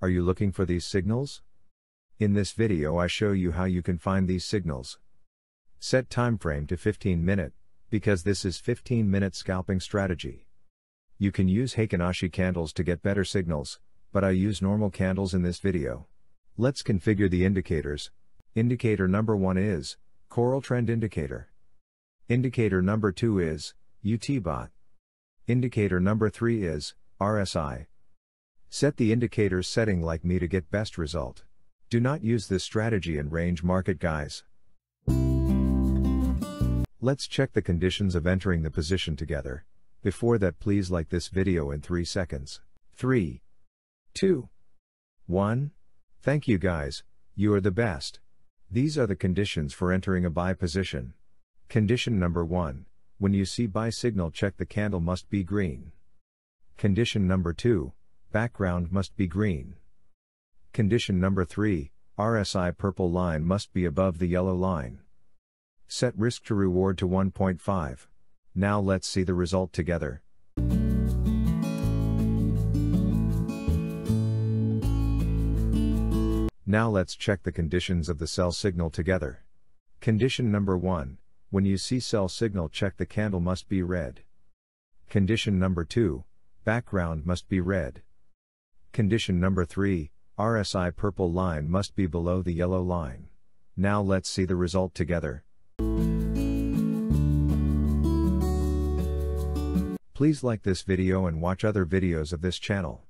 Are you looking for these signals? In this video I show you how you can find these signals. Set time frame to 15-minute, because this is 15-minute scalping strategy. You can use Heikin Ashi candles to get better signals, but I use normal candles in this video. Let's configure the indicators. Indicator number 1 is Coral Trend Indicator. Indicator number 2 is UTBot. Indicator number 3 is RSI. Set the indicator's setting like me to get best result. Do not use this strategy in range market, guys. Let's check the conditions of entering the position together. Before that, please like this video in 3 seconds. 3, 2, 1. Thank you guys, you are the best. These are the conditions for entering a buy position. Condition number 1. When you see buy signal, check the candle must be green. Condition number 2, background must be green. Condition number 3, RSI purple line must be above the yellow line. Set risk to reward to 1.5. Now let's see the result together. Now let's check the conditions of the sell signal together. Condition number 1. When you see sell signal, check the candle must be red. Condition number 2, background must be red. Condition number 3, RSI purple line must be below the yellow line. Now let's see the result together. Please like this video and watch other videos of this channel.